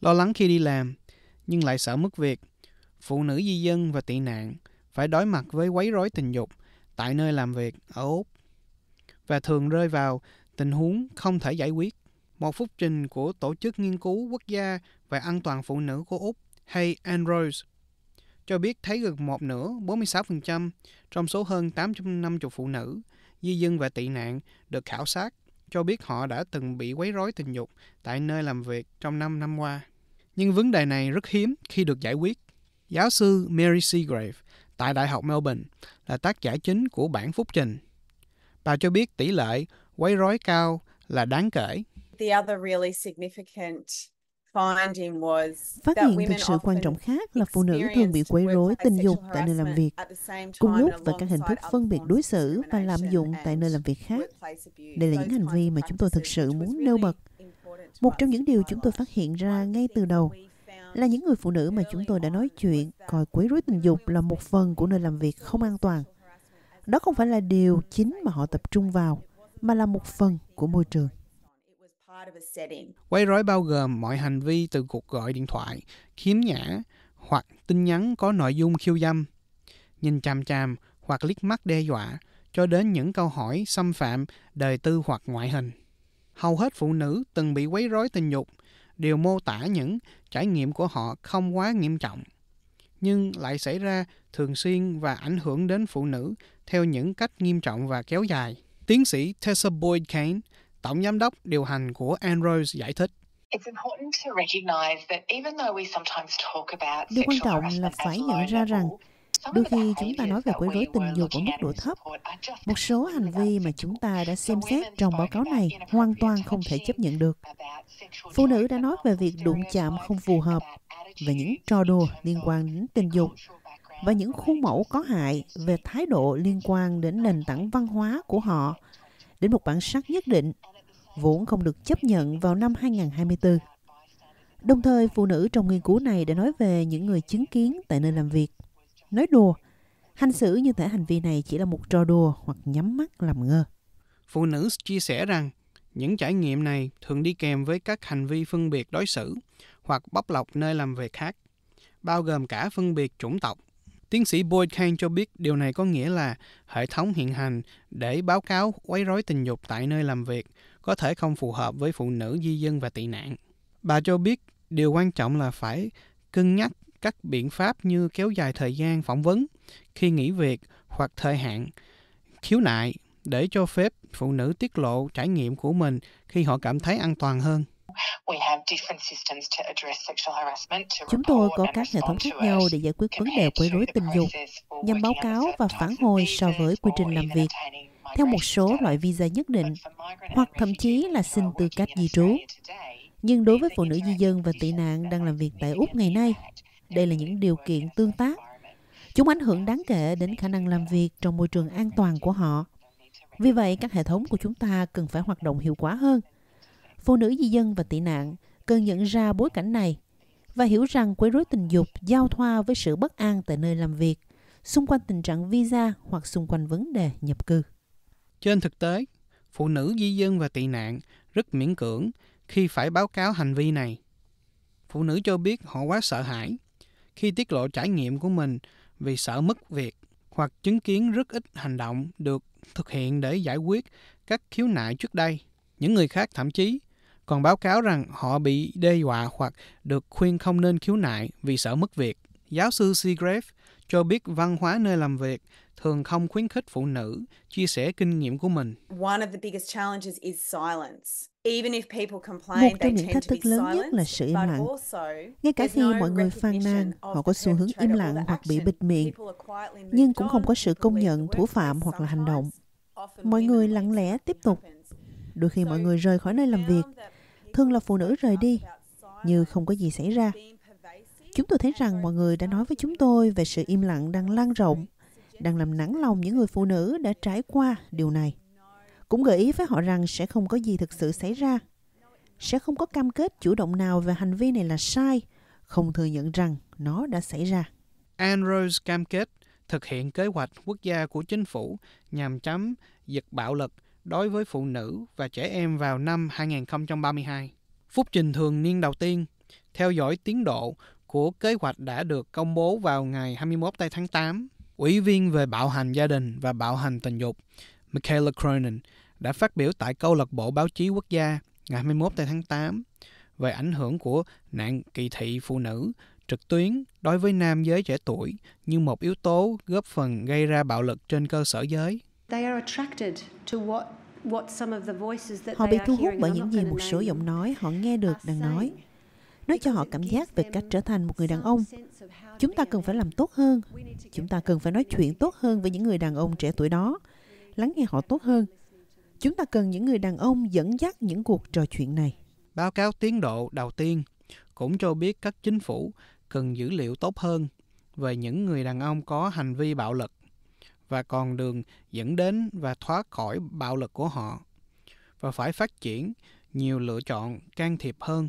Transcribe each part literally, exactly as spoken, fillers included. lo lắng khi đi làm, nhưng lại sợ mất việc. Phụ nữ di dân và tị nạn phải đối mặt với quấy rối tình dục tại nơi làm việc ở Úc và thường rơi vào tình huống không thể giải quyết. Một phúc trình của Tổ chức Nghiên cứu Quốc gia về An toàn Phụ nữ của Úc hay ANROWS cho biết thấy gần một nửa bốn mươi sáu phần trăm trong số hơn tám trăm năm mươi phụ nữ di dân và tị nạn được khảo sát cho biết họ đã từng bị quấy rối tình dục tại nơi làm việc trong năm năm qua. Nhưng vấn đề này rất hiếm khi được giải quyết. Giáo sư Marie Segrave tại Đại học Melbourne là tác giả chính của bản phúc trình. Bà cho biết tỷ lệ quấy rối cao là đáng kể. Phát hiện thực sự quan trọng khác là phụ nữ thường bị quấy rối tình dục tại nơi làm việc, cùng lúc với các hình thức phân biệt đối xử và lạm dụng tại nơi làm việc khác. Đây là những hành vi mà chúng tôi thực sự muốn nêu bật. Một trong những điều chúng tôi phát hiện ra ngay từ đầu là những người phụ nữ mà chúng tôi đã nói chuyện coi quấy rối tình dục là một phần của nơi làm việc không an toàn. Đó không phải là điều chính mà họ tập trung vào, mà là một phần của môi trường. Quấy rối bao gồm mọi hành vi từ cuộc gọi điện thoại, khiếm nhã hoặc tin nhắn có nội dung khiêu dâm, nhìn chằm chằm hoặc liếc mắt đe dọa, cho đến những câu hỏi xâm phạm đời tư hoặc ngoại hình. Hầu hết phụ nữ từng bị quấy rối tình dục đều mô tả những trải nghiệm của họ không quá nghiêm trọng, nhưng lại xảy ra thường xuyên và ảnh hưởng đến phụ nữ theo những cách nghiêm trọng và kéo dài. Tiến sĩ Tessa Boyd-Keyn, Tổng giám đốc điều hành của ANROWS giải thích. Điều quan trọng là phải nhận ra rằng đôi khi chúng ta nói về quấy rối tình dục ở mức độ thấp, một số hành vi mà chúng ta đã xem xét trong báo cáo này hoàn toàn không thể chấp nhận được. Phụ nữ đã nói về việc đụng chạm không phù hợp, về những trò đùa liên quan đến tình dục và những khuôn mẫu có hại về thái độ liên quan đến nền tảng văn hóa của họ, đến một bản sắc nhất định, vốn không được chấp nhận vào năm hai không hai tư. Đồng thời, phụ nữ trong nghiên cứu này đã nói về những người chứng kiến tại nơi làm việc, nói đùa, hành xử như thể hành vi này chỉ là một trò đùa hoặc nhắm mắt làm ngơ. Phụ nữ chia sẻ rằng những trải nghiệm này thường đi kèm với các hành vi phân biệt đối xử hoặc bóc lột nơi làm việc khác, bao gồm cả phân biệt chủng tộc. Tiến sĩ Boyd-Keyn cho biết điều này có nghĩa là hệ thống hiện hành để báo cáo quấy rối tình dục tại nơi làm việc có thể không phù hợp với phụ nữ di dân và tị nạn. Bà cho biết điều quan trọng là phải cân nhắc các biện pháp như kéo dài thời gian phỏng vấn khi nghỉ việc hoặc thời hạn khiếu nại để cho phép phụ nữ tiết lộ trải nghiệm của mình khi họ cảm thấy an toàn hơn. Chúng tôi có các hệ thống khác nhau để giải quyết vấn đề quấy rối tình dục, nhằm báo cáo và phản hồi so với quy trình làm việc, theo một số loại visa nhất định, hoặc thậm chí là xin tư cách di trú. Nhưng đối với phụ nữ di dân và tị nạn đang làm việc tại Úc ngày nay, đây là những điều kiện tương tác. Chúng ảnh hưởng đáng kể đến khả năng làm việc trong môi trường an toàn của họ. Vì vậy, các hệ thống của chúng ta cần phải hoạt động hiệu quả hơn. Phụ nữ di dân và tị nạn cần nhận ra bối cảnh này và hiểu rằng quấy rối tình dục giao thoa với sự bất an tại nơi làm việc, xung quanh tình trạng visa hoặc xung quanh vấn đề nhập cư. Trên thực tế, phụ nữ di dân và tị nạn rất miễn cưỡng khi phải báo cáo hành vi này. Phụ nữ cho biết họ quá sợ hãi khi tiết lộ trải nghiệm của mình vì sợ mất việc hoặc chứng kiến rất ít hành động được thực hiện để giải quyết các khiếu nại trước đây. Những người khác thậm chí còn báo cáo rằng họ bị đe dọa hoặc được khuyên không nên khiếu nại vì sợ mất việc. Giáo sư Segrave cho biết văn hóa nơi làm việc thường không khuyến khích phụ nữ chia sẻ kinh nghiệm của mình. Một trong những thách thức lớn nhất là sự im lặng. Ngay cả khi mọi người phàn nàn, họ có xu hướng im lặng hoặc bị bịt miệng, nhưng cũng không có sự công nhận thủ phạm hoặc là hành động. Mọi người lặng lẽ tiếp tục. Đôi khi mọi người rời khỏi nơi làm việc, thường là phụ nữ rời đi, như không có gì xảy ra. Chúng tôi thấy rằng mọi người đã nói với chúng tôi về sự im lặng đang lan rộng, đang làm nản lòng những người phụ nữ đã trải qua điều này. Cũng gợi ý với họ rằng sẽ không có gì thực sự xảy ra. Sẽ không có cam kết chủ động nào về hành vi này là sai, không thừa nhận rằng nó đã xảy ra. ANROWS cam kết thực hiện kế hoạch quốc gia của chính phủ nhằm chấm dứt bạo lực đối với phụ nữ và trẻ em vào năm hai không ba hai. Phúc trình thường niên đầu tiên theo dõi tiến độ của kế hoạch đã được công bố vào ngày hai mươi mốt tây tháng tám. Ủy viên về bạo hành gia đình và bạo hành tình dục Michaela Cronin đã phát biểu tại câu lạc bộ báo chí quốc gia ngày hai mươi mốt tây tháng tám về ảnh hưởng của nạn kỳ thị phụ nữ trực tuyến đối với nam giới trẻ tuổi như một yếu tố góp phần gây ra bạo lực trên cơ sở giới. Họ bị thu hút bởi những gì một số giọng nói họ nghe được đang nói. Nó cho họ cảm giác về cách trở thành một người đàn ông. Chúng ta cần phải làm tốt hơn. Chúng ta cần phải nói chuyện tốt hơn với những người đàn ông trẻ tuổi đó, lắng nghe họ tốt hơn. Chúng ta cần những người đàn ông dẫn dắt những cuộc trò chuyện này. Báo cáo tiến độ đầu tiên cũng cho biết các chính phủ cần dữ liệu tốt hơn về những người đàn ông có hành vi bạo lực và con đường dẫn đến và thoát khỏi bạo lực của họ, và phải phát triển nhiều lựa chọn can thiệp hơn.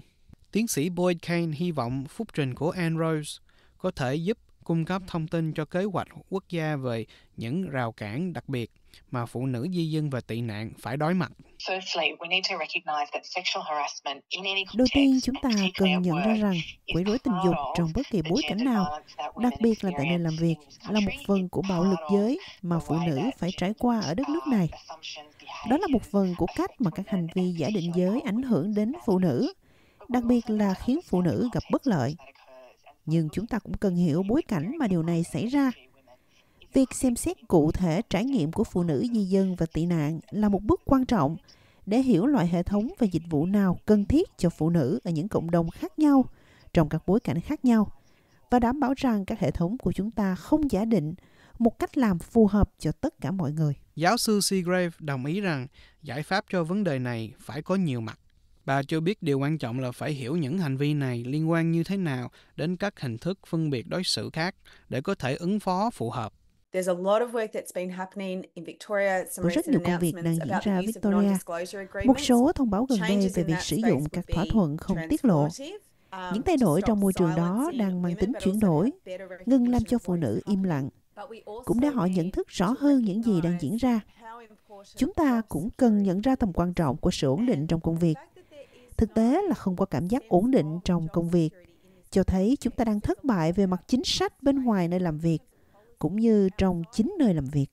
Tiến sĩ Boyd-Keyn hy vọng phúc trình của ANROWS có thể giúp cung cấp thông tin cho kế hoạch quốc gia về những rào cản đặc biệt mà phụ nữ di dân và tị nạn phải đối mặt. Đầu tiên, chúng ta cần nhận ra rằng quấy rối tình dục trong bất kỳ bối cảnh nào, đặc biệt là tại nơi làm việc, là một phần của bạo lực giới mà phụ nữ phải trải qua ở đất nước này. Đó là một phần của cách mà các hành vi giả định giới ảnh hưởng đến phụ nữ, đặc biệt là khiến phụ nữ gặp bất lợi. Nhưng chúng ta cũng cần hiểu bối cảnh mà điều này xảy ra. Việc xem xét cụ thể trải nghiệm của phụ nữ di dân và tị nạn là một bước quan trọng để hiểu loại hệ thống và dịch vụ nào cần thiết cho phụ nữ ở những cộng đồng khác nhau, trong các bối cảnh khác nhau, và đảm bảo rằng các hệ thống của chúng ta không giả định một cách làm phù hợp cho tất cả mọi người. Giáo sư Segrave đồng ý rằng giải pháp cho vấn đề này phải có nhiều mặt. Bà cho biết điều quan trọng là phải hiểu những hành vi này liên quan như thế nào đến các hình thức phân biệt đối xử khác để có thể ứng phó phù hợp. Có rất nhiều công việc đang diễn ra ở Victoria. Một số thông báo gần đây về việc sử dụng các thỏa thuận không tiết lộ. Những thay đổi trong môi trường đó đang mang tính chuyển đổi, ngừng làm cho phụ nữ im lặng, cũng để họ nhận thức rõ hơn những gì đang diễn ra. Chúng ta cũng cần nhận ra tầm quan trọng của sự ổn định trong công việc. Thực tế là không có cảm giác ổn định trong công việc, cho thấy chúng ta đang thất bại về mặt chính sách bên ngoài nơi làm việc, cũng như trong chính nơi làm việc.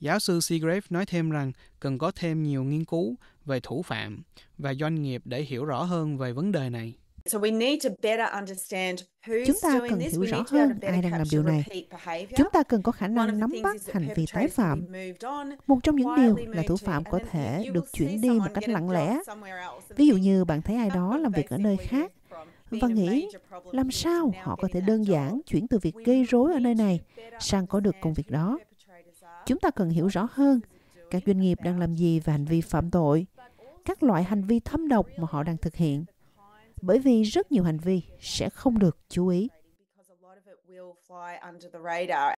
Giáo sư Segrave nói thêm rằng cần có thêm nhiều nghiên cứu về thủ phạm và doanh nghiệp để hiểu rõ hơn về vấn đề này. Chúng ta cần hiểu rõ hơn ai đang làm điều này. Chúng ta cần có khả năng nắm bắt hành vi tái phạm. Một trong những điều là thủ phạm có thể được chuyển đi một cách lặng lẽ. Ví dụ như bạn thấy ai đó làm việc ở nơi khác và nghĩ làm sao họ có thể đơn giản chuyển từ việc gây rối ở nơi này sang có được công việc đó. Chúng ta cần hiểu rõ hơn các doanh nghiệp đang làm gì và hành vi phạm tội, các loại hành vi thâm độc mà họ đang thực hiện, bởi vì rất nhiều hành vi sẽ không được chú ý.